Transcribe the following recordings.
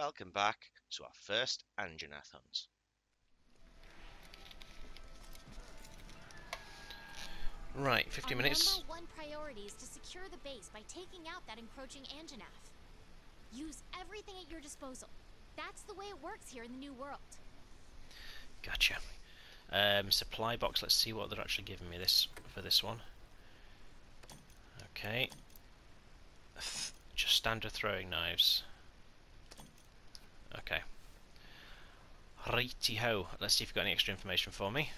Welcome back to our first Anjanath hunt. Right, 50 minutes. Our number one priority is to secure the base by taking out that encroaching Anjanath. Use everything at your disposal. That's the way it works here in the New World. Gotcha. Supply box. Let's see what they're actually giving me this for this one. Okay. Just standard throwing knives. Okay. Righty ho. Let's see if you've got any extra information for me,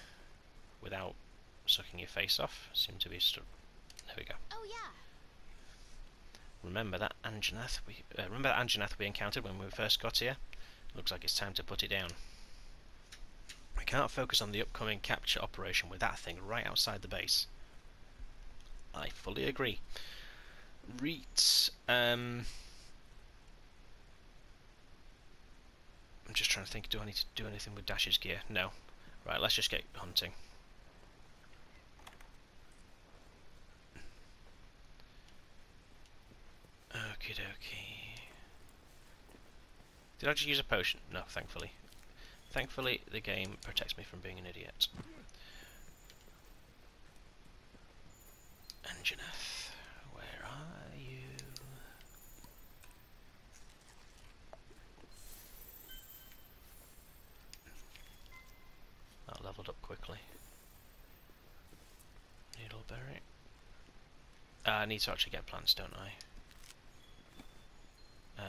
without sucking your face off. Seem to be stuck. There we go. Oh yeah. Remember that Anjanath we encountered when we first got here. Looks like it's time to put it down. We can't focus on the upcoming capture operation with that thing right outside the base. I fully agree. Reet. I'm just trying to think. Do I need to do anything with Dash's gear? No. Right. Let's just get hunting. Okie dokie. Did I just use a potion? No, thankfully. Thankfully, the game protects me from being an idiot. Anjanath, where are you? That leveled up quickly. Needleberry. I need to actually get plants, don't I?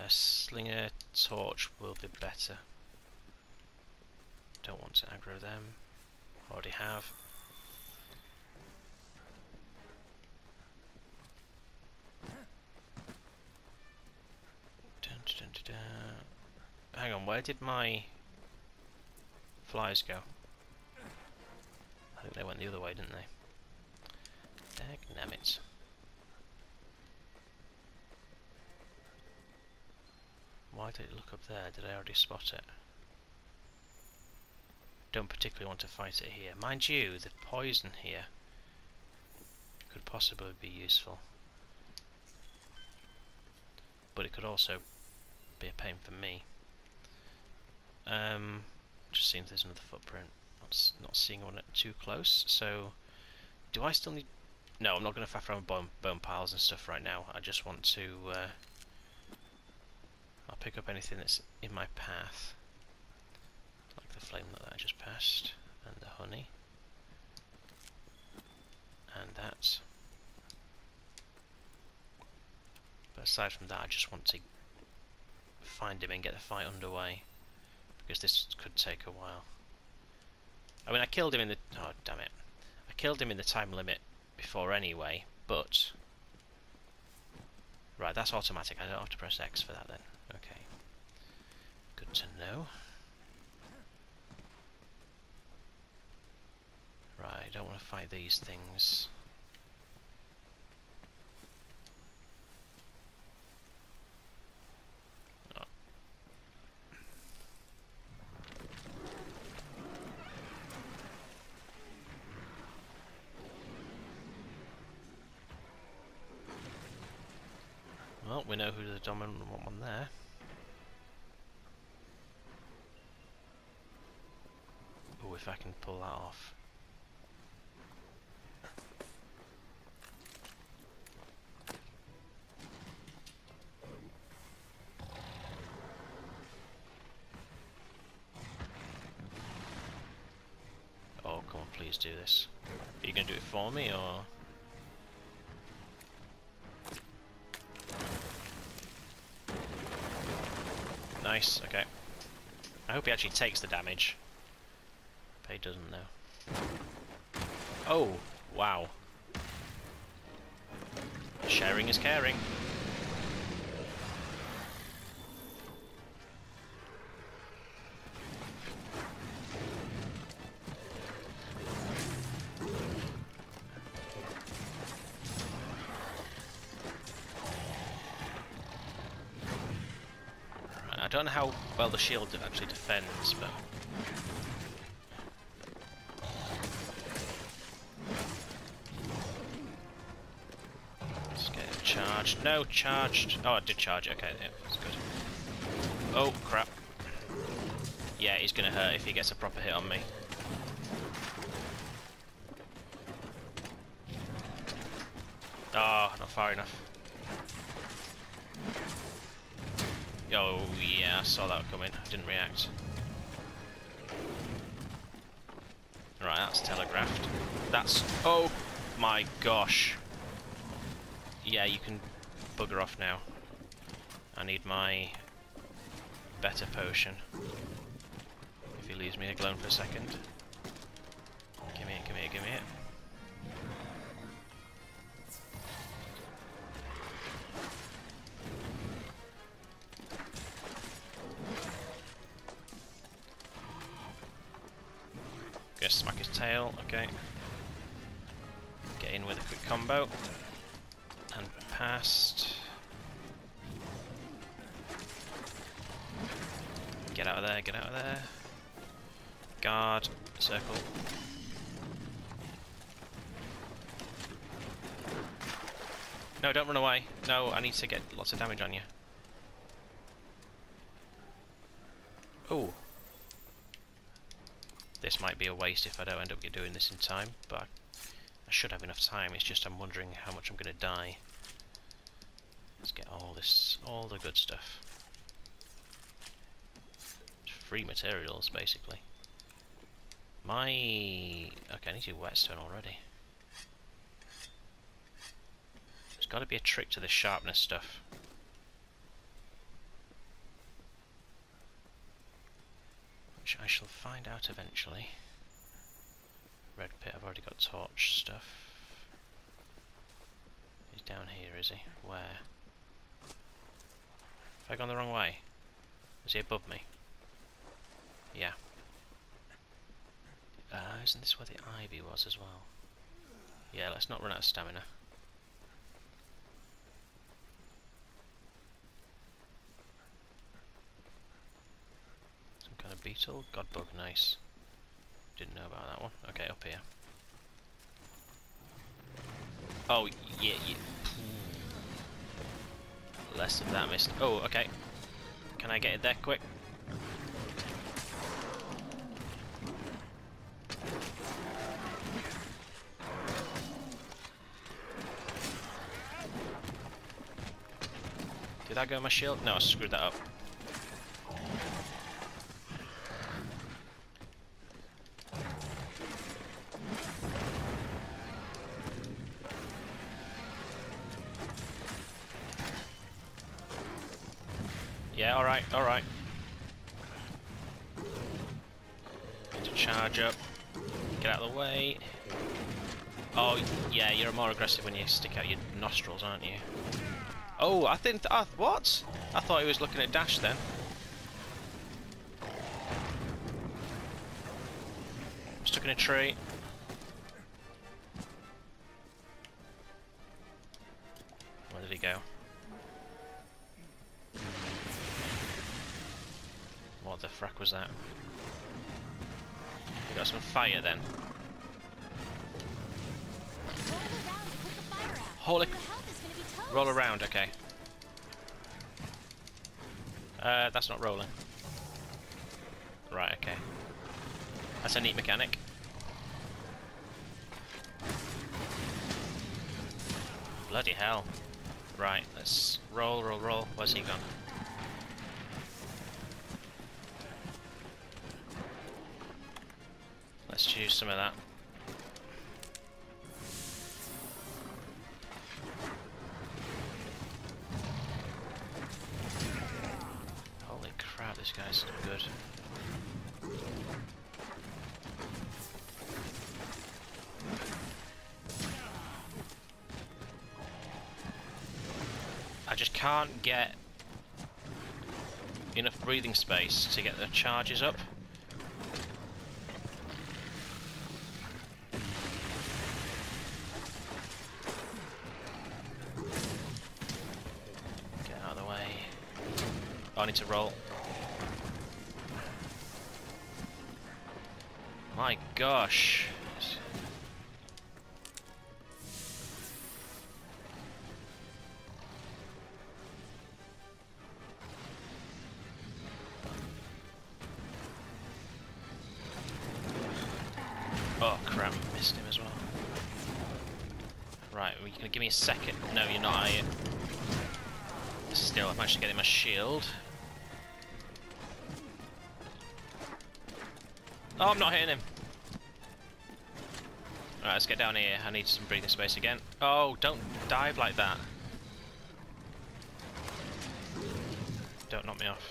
Slinger torch will be better. Don't want to aggro them. Already have. Dun, dun, dun, dun. Hang on, where did my flies go? I think they went the other way, didn't they? Dagnabbit. Why did it look up there? Did I already spot it? Don't particularly want to fight it here. Mind you, the poison here could possibly be useful. But it could also be a pain for me. Just seeing if there's another footprint. Not seeing one too close, so... Do I still need... No, I'm not going to faff around bone piles and stuff right now. I just want to... I'll pick up anything that's in my path. Like the flame that I just passed, and the honey. And that. But aside from that, I just want to find him and get the fight underway. Because this could take a while. I mean, I killed him in the... Oh, damn it. I killed him in the time limit before anyway, but... Right, that's automatic. I don't have to press X for that then. Okay. Good to know. Right, I don't want to fight these things. Oh. Well, we know who the dominant one there. Oh, if I can pull that off. Please do this. Are you going to do it for me, or...? Nice, okay. I hope he actually takes the damage. But he doesn't, though. Oh, wow. Sharing is caring. I don't know how well the shield actually defends, but... Let's get it charged. No, charged! Oh, I did charge it, okay, yeah, that's good. Oh, crap. Yeah, he's gonna hurt if he gets a proper hit on me. Oh, not far enough. Oh, yeah, I saw that coming. I didn't react. Right, that's telegraphed. That's... Oh, my gosh. Yeah, you can bugger off now. I need my better potion. If he leaves me alone for a second. Give me it, give me it, give me it. Gonna smack his tail, okay. Get in with a quick combo. And past. Get out of there, get out of there. Guard, circle. No, don't run away. No, I need to get lots of damage on you. Oh. This might be a waste if I don't end up doing this in time, but I should have enough time. It's just I'm wondering how much I'm going to die. Let's get all this, all the good stuff. Free materials, basically. My... Okay, I need to do whetstone already. There's got to be a trick to the sharpness stuff. Which I shall find out eventually. Red pit, I've already got torch stuff. He's down here, is he? Where? Have I gone the wrong way? Is he above me? Yeah. Isn't this where the ivy was as well? Yeah, let's not run out of stamina. Beetle, godbug, nice. Didn't know about that one. Okay, up here. Oh, yeah, yeah. Less of that missed. Oh, okay. Can I get it there quick? Did that go in my shield? No, I screwed that up. Yeah, alright, alright. Need to charge up. Get out of the way. Oh, yeah, you're more aggressive when you stick out your nostrils, aren't you? Oh, I think... what? I thought he was looking at dash then. I'm stuck in a tree. Where did he go? What the frack was that? We got some fire then. Holy! Roll around, okay. That's not rolling. Right, okay. That's a neat mechanic. Bloody hell! Right, let's roll, roll, roll. Where's he gone? Let's use some of that. Holy crap, this guy's so good. I just can't get enough breathing space to get the charges up. I need to roll. My gosh. Are you going to give me a second? No, you're not, are you? Still, I've managed to get in my shield. Oh, I'm not hitting him. Alright, let's get down here. I need some breathing space again. Oh, don't dive like that. Don't knock me off.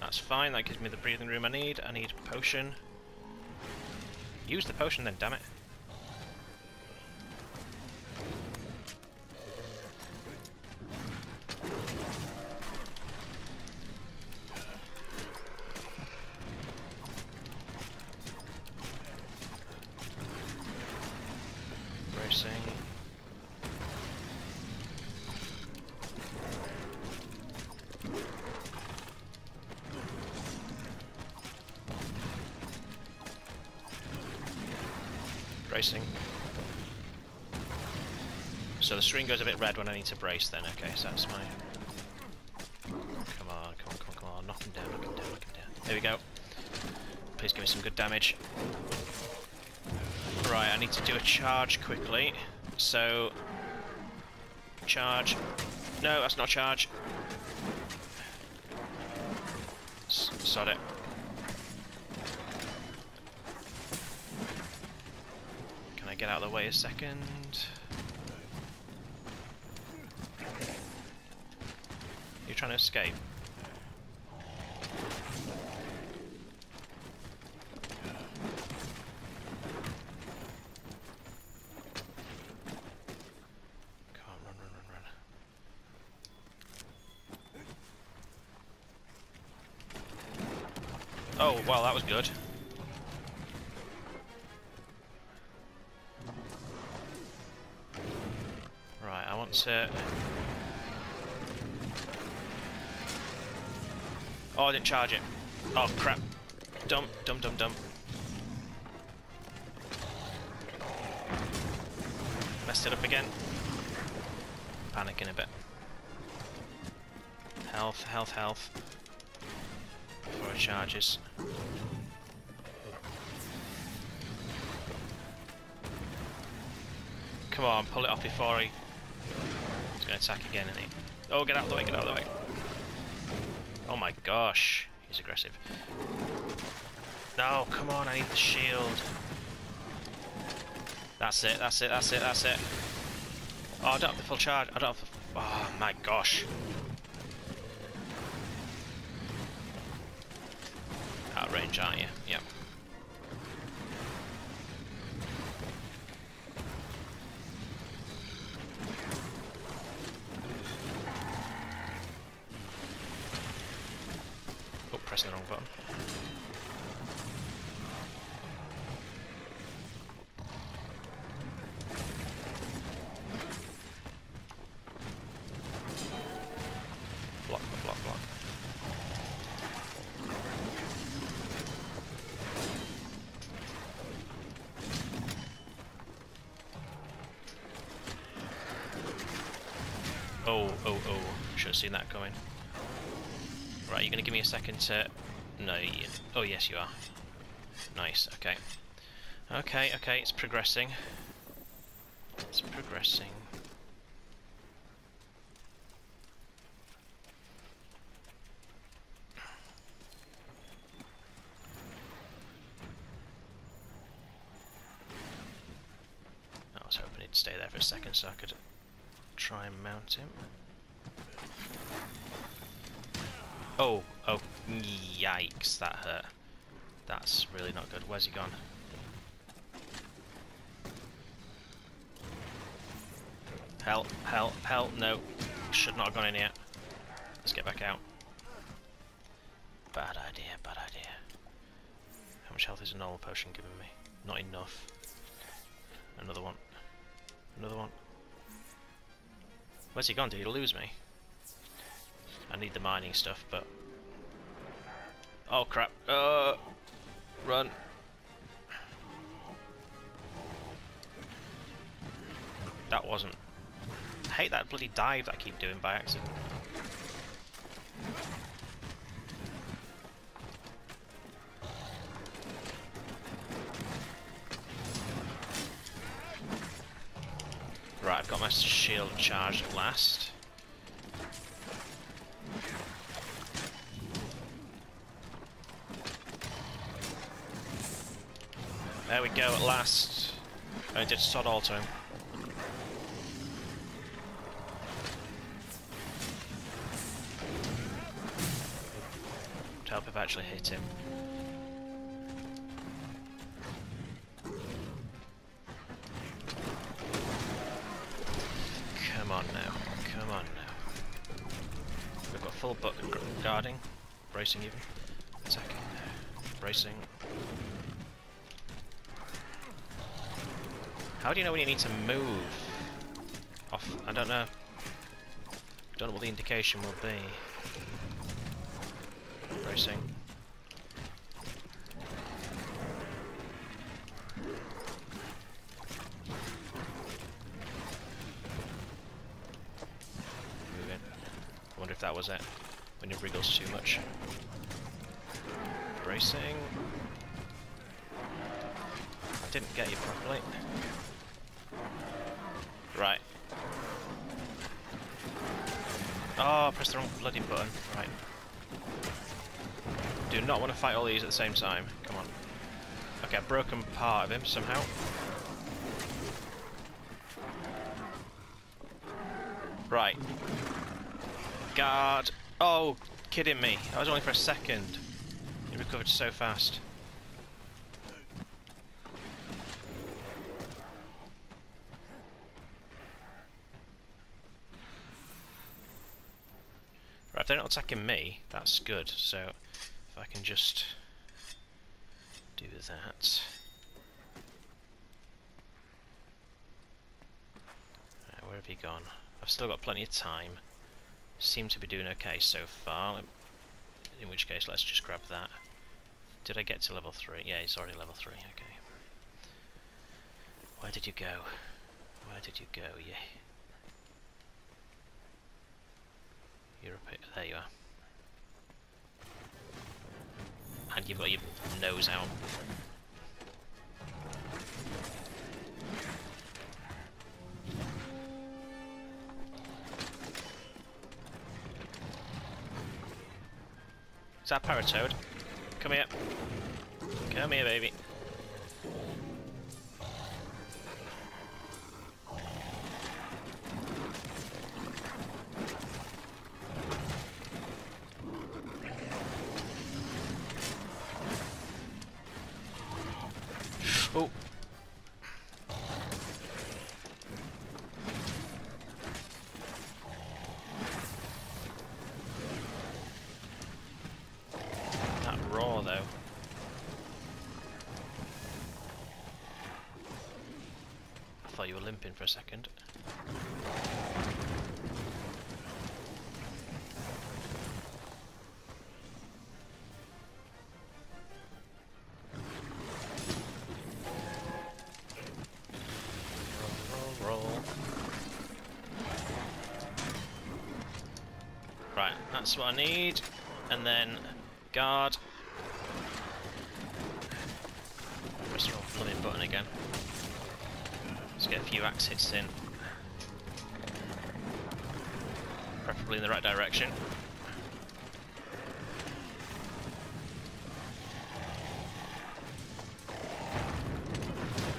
That's fine, that gives me the breathing room I need. I need a potion. Use the potion then, damn it. Bracing. So the screen goes a bit red when I need to brace then, okay, so that's my... Come on, come on, come on, come on, knock him down, knock him down, knock him down. There we go. Please give me some good damage. Right, I need to do a charge quickly. So... Charge. No, that's not a charge. Sod it. Get out of the way a second. You're trying to escape. Come on, run, run, run, run. Oh, wow, that was good. Oh, I didn't charge it. Oh, crap. Dump, dump, dump, dump. Messed it up again. Panicking a bit. Health, health, health. Before it charges. Come on, pull it off before he... He's going to attack again, isn't he? Oh, get out of the way, get out of the way. Oh my gosh, he's aggressive. No, come on, I need the shield. That's it, that's it, that's it, that's it. Oh, I don't have the full charge, I don't have the... Oh my gosh. Out of range, aren't you? Yep. Pressing the wrong button. Block, block, block. Oh, oh, oh. Should have seen that coming. Right, you're going to give me a second to... No, you... Oh, yes, you are. Nice, okay. Okay, okay, it's progressing. It's progressing. I was hoping he'd stay there for a second so I could try and mount him. Oh, oh, yikes, that hurt. That's really not good. Where's he gone? Help, help, help, no. Should not have gone in yet. Let's get back out. Bad idea, bad idea. How much health is a normal potion giving me? Not enough. Another one. Another one. Where's he gone? Did he lose me? I need the mining stuff, but... Oh crap! Run! That wasn't... I hate that bloody dive that I keep doing by accident. Right, I've got my shield charged at last. There we go, at last. I did sod all to him. Would help if I actually hit him. Come on now. We've got full butt guarding. Bracing even. Attacking. Bracing. How do you know when you need to move? Off, I don't know. Don't know what the indication will be. Bracing. Moving. I wonder if that was it. When it wriggles too much. Bracing. I didn't get you properly. Right. Oh, press the wrong bloody button. Right. Do not want to fight all these at the same time. Come on. Okay, I've broken part of him somehow. Right. Guard. Oh, kidding me. That was only for a second. He recovered so fast. If they're not attacking me, that's good, so if I can just do that. Right, where have you gone? I've still got plenty of time. Seem to be doing okay so far, in which case let's just grab that. Did I get to level 3? Yeah, he's already level 3, okay. Where did you go? Where did you go? Yeah. There you are. And you've got your nose out. Is that Paratoad? Come here. Come here, baby. Oh! That raw though. I thought you were limping for a second. That's what I need, and then guard. Press the bloody button again. Let's get a few axe hits in, preferably in the right direction.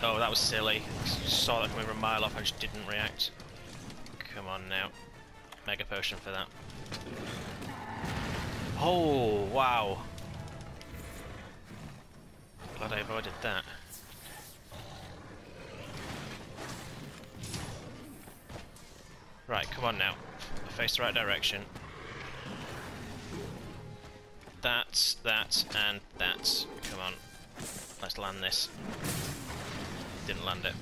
Oh, that was silly. I saw that coming from a mile off. I just didn't react. Come on now, mega potion for that. Oh, wow. Glad I avoided that. Right, come on now. Face the right direction. That, and that. Come on. Let's land this. Didn't land it.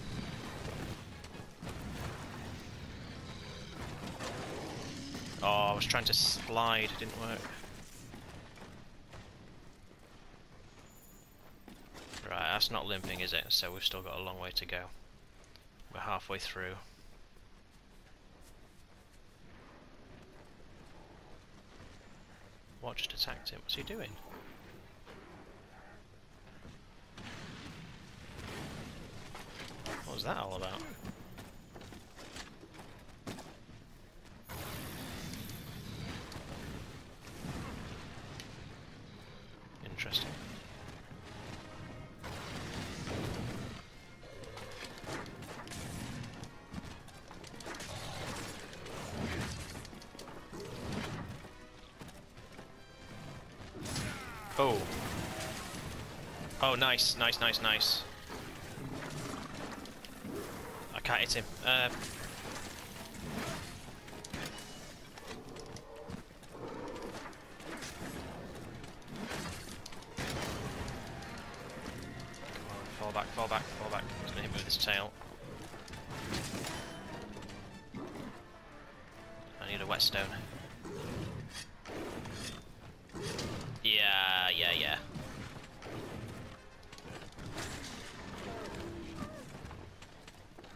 Oh, I was trying to slide. It didn't work. Right, that's not limping, is it? So we've still got a long way to go. We're halfway through. What just attacked him? What's he doing? What was that all about? Oh, nice, nice, nice, nice. I can't hit him. Fall back, He's gonna hit me with his tail. I need a whetstone. Yeah, yeah, yeah.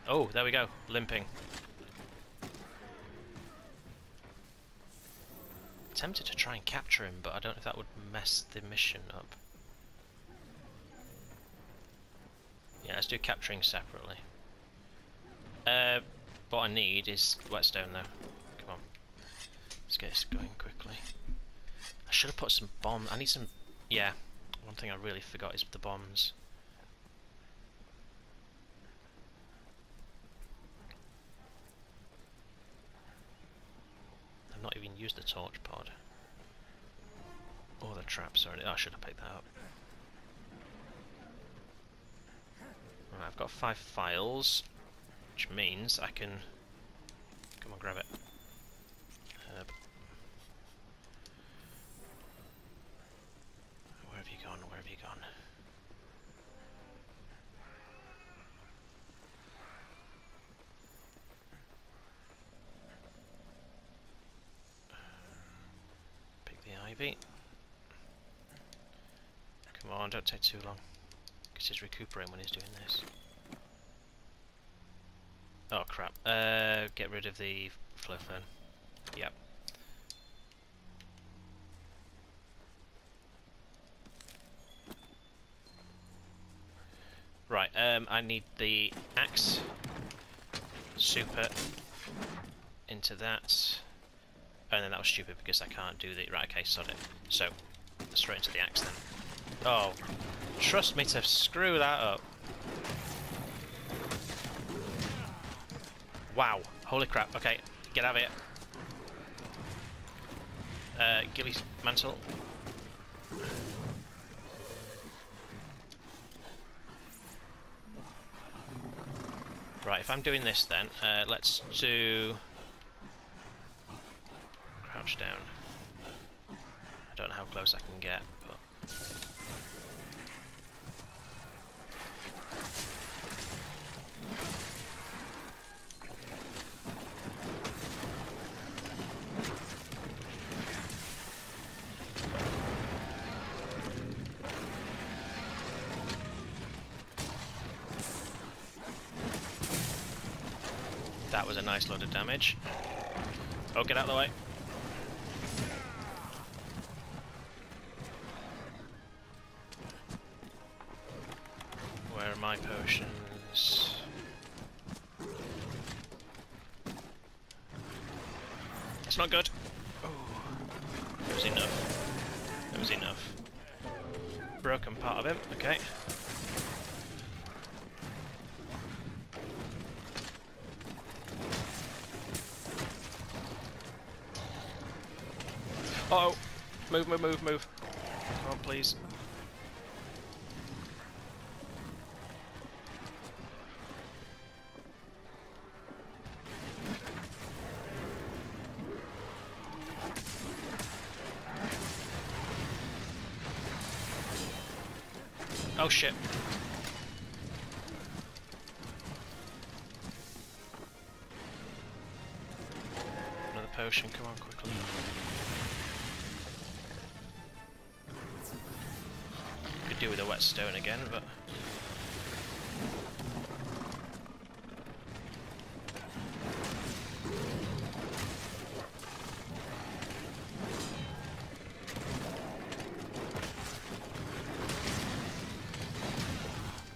Oh, there we go. Limping. Tempted to try and capture him, but I don't know if that would mess the mission up. Yeah, let's do capturing separately. What I need is whetstone, though. Come on. Let's get this going quickly. I should have put some bombs. I need some... Yeah. One thing I really forgot is the bombs. I've not even used the torch pod. Or the trap, sorry. Oh, I should have picked that up. Right, I've got 5 files, which means I can... Come on, grab it. Where have you gone? Where have you gone? Pick the ivy. Come on, don't take too long. Because he's recuperating when he's doing this. Oh crap. Get rid of the flow fern. Yep. Right, I need the axe. Super. Into that. And then that was stupid because I can't do the... Right, okay, sod it. So, straight into the axe then. Oh. Trust me to screw that up. Wow. Holy crap. Okay. Get out of here. Ghillie's Mantle. Right, if I'm doing this then, let's do... Crouch down. I don't know how close I can get, but... That was a nice load of damage. Oh, get out of the way. Where are my potions? It's not good. Oh, that was enough. Broken part of him, okay. Uh-oh! Move, move, move, move! Come on, please. Oh shit! Another potion, come on, quickly. Do with a whetstone again, but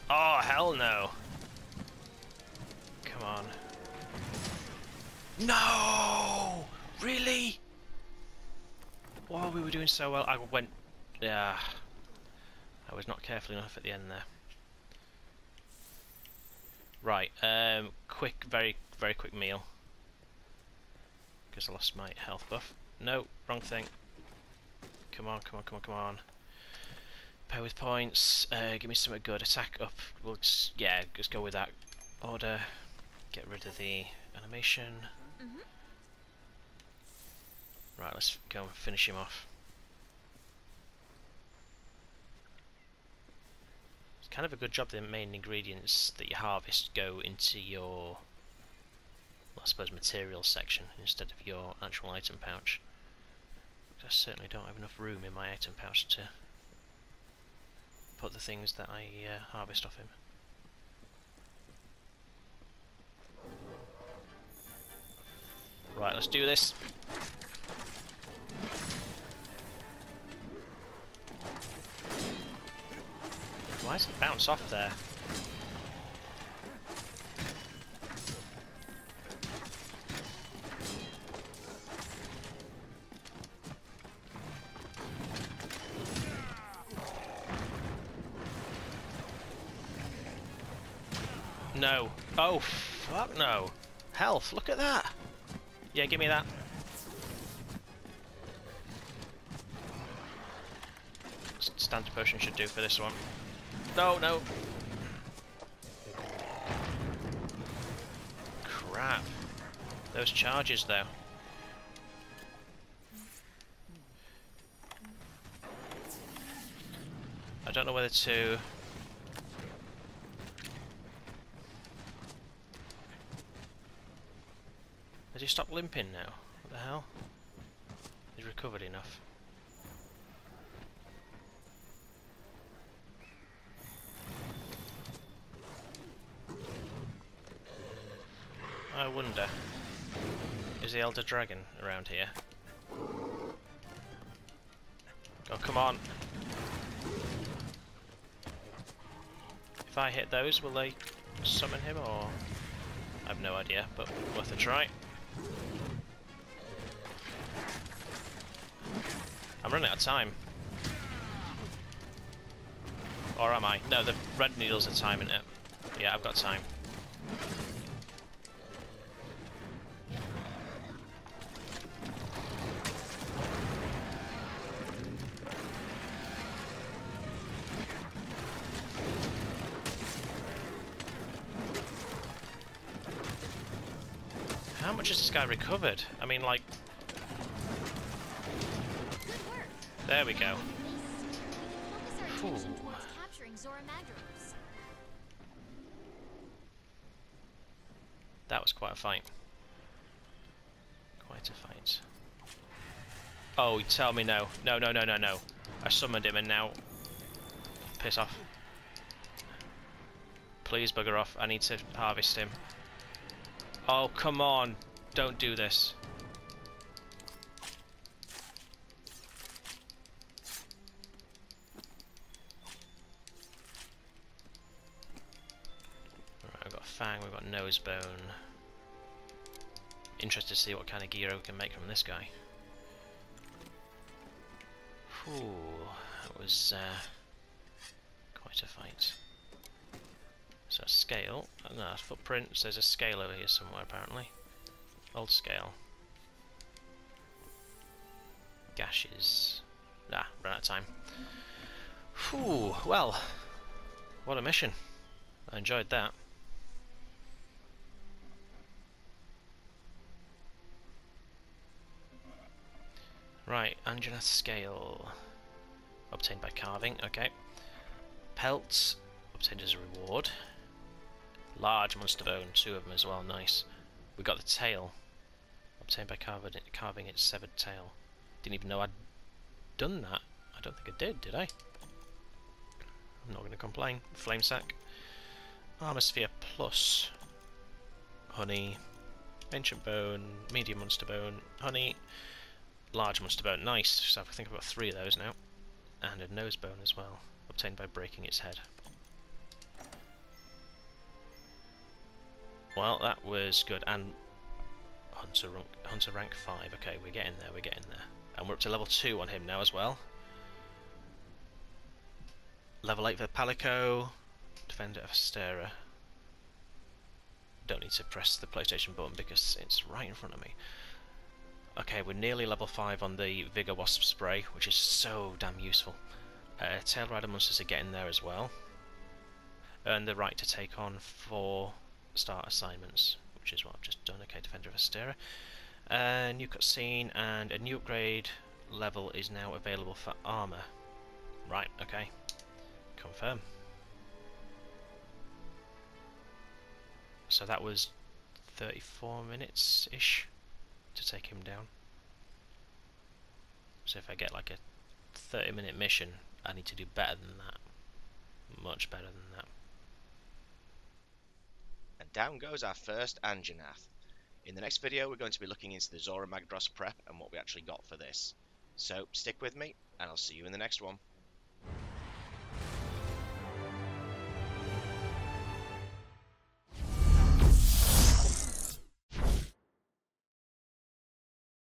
oh hell no! Come on! No! Really? While we were doing so well, I went. Yeah. I was not careful enough at the end there. Right, quick, very quick meal. Because I lost my health buff. No, wrong thing. Come on, come on, come on, come on. Powers points. Give me something good. Attack up. We'll just, yeah, just go with that order. Get rid of the animation. Right, let's go and finish him off. It's kind of a good job the main ingredients that you harvest go into your, well, I suppose, materials section instead of your actual item pouch. I certainly don't have enough room in my item pouch to put the things that I harvest off him. Right, let's do this. Why does it bounce off there? No. Oh, fuck no. Health, look at that. Yeah, give me that. Standard potion should do for this one. No, no. Crap. Those charges, though. I don't know whether to... Has he stopped limping now? What the hell? He's recovered enough. I wonder, is the Elder Dragon around here? Oh, come on! If I hit those, will they summon him, or...? I have no idea, but worth a try. I'm running out of time. Or am I? No, the red needles are timing it. Yeah, I've got time. How much has this guy recovered? I mean, like... There we go. Ooh. That was quite a fight. Quite a fight. Oh, tell me no. No, no, no, no, no. I summoned him and now... Piss off. Please bugger off. I need to harvest him. Oh, come on. Don't do this. Alright, we've got Fang, we've got Nosebone. Interested to see what kind of gear we can make from this guy. Whew, that was quite a fight. So scale, and no, that's footprints, there's a scale over here somewhere apparently. Old scale. Gashes. Ah, ran out of time. Whew, well, what a mission. I enjoyed that. Right, Anjanath scale. Obtained by carving, okay. Pelts, obtained as a reward. Large monster bone, two of them as well, nice. We got the tail, obtained by carving its severed tail. Didn't even know I'd done that. I don't think I did I? I'm not going to complain. Flame sack. Armor sphere plus. Honey. Ancient bone, medium monster bone, honey. Large monster bone, nice. So I think I've got three of those now. And a nose bone as well, obtained by breaking its head. Well, that was good, and Hunter rank 5, okay, we're getting there, we're getting there. And we're up to level 2 on him now as well. Level 8 for Palico, Defender of Astera. Don't need to press the PlayStation button because it's right in front of me. Okay, we're nearly level 5 on the Vigor Wasp Spray, which is so damn useful. Tail Rider monsters are getting there as well. Earn the right to take on 4 start assignments, which is what I've just done. Okay, Defender of Astera. New cutscene and a new upgrade level is now available for armor. Right, okay. Confirm. So that was 34 minutes-ish to take him down. So if I get like a 30-minute mission, I need to do better than that. Much better than that. And down goes our first Anjanath. In the next video we're going to be looking into the Zora Magdras prep and what we actually got for this. So stick with me and I'll see you in the next one.